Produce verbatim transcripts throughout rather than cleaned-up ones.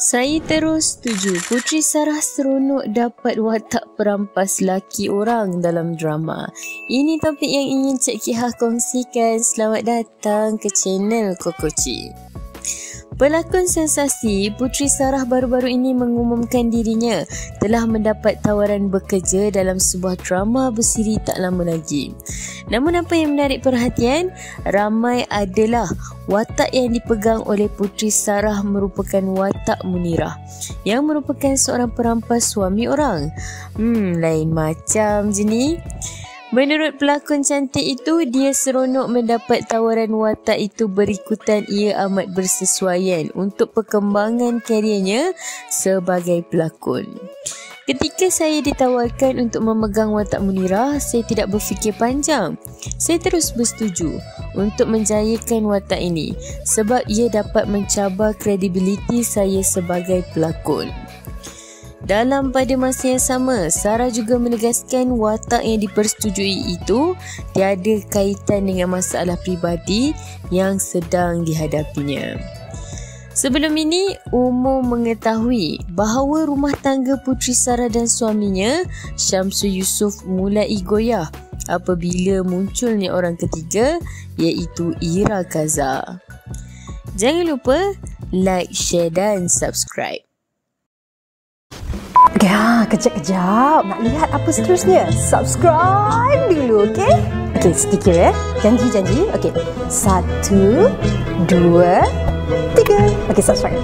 Saya terus setuju Puteri Sarah seronok dapat watak perampas laki orang dalam drama. Ini topik yang ingin Cik Kihah kongsikan. Selamat datang ke channel Kokoci. Pelakon sensasi Puteri Sarah baru-baru ini mengumumkan dirinya telah mendapat tawaran bekerja dalam sebuah drama bersiri tak lama lagi. Namun apa yang menarik perhatian ramai adalah watak yang dipegang oleh Puteri Sarah merupakan watak Munirah yang merupakan seorang perampas suami orang. Hmm, lain macam je ni. Menurut pelakon cantik itu, dia seronok mendapat tawaran watak itu berikutan ia amat bersesuaian untuk perkembangan kariernya sebagai pelakon. Ketika saya ditawarkan untuk memegang watak Munirah, saya tidak berfikir panjang. Saya terus bersetuju untuk menjayakan watak ini sebab ia dapat mencabar kredibiliti saya sebagai pelakon. Dalam pada masa yang sama, Sarah juga menegaskan watak yang dipersetujui itu tiada kaitan dengan masalah pribadi yang sedang dihadapinya. Sebelum ini, umum mengetahui bahawa rumah tangga Puteri Sarah dan suaminya, Syamsul Yusuf, mulai goyah apabila munculnya orang ketiga iaitu Ira Kazar. Jangan lupa like, share dan subscribe. Ya, kejap-kejap. Nak lihat apa seterusnya? Subscribe dulu, okey? Okey, sedikit ya. Janji-janji. Okey. Satu, dua, tiga. Okey, subscribe.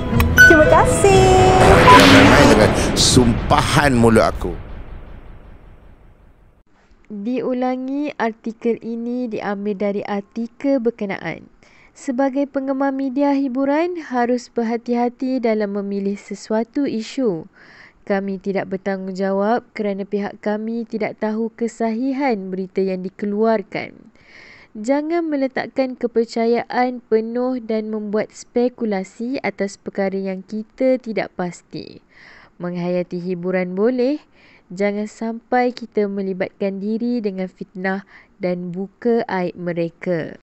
Terima kasih. Dengan sumpahan mulut aku. Diulangi, artikel ini diambil dari artikel berkenaan. Sebagai penggemar media hiburan, harus berhati-hati dalam memilih sesuatu isu. Kami tidak bertanggungjawab kerana pihak kami tidak tahu kesahihan berita yang dikeluarkan. Jangan meletakkan kepercayaan penuh dan membuat spekulasi atas perkara yang kita tidak pasti. Menghayati hiburan boleh, jangan sampai kita melibatkan diri dengan fitnah dan buka aib mereka.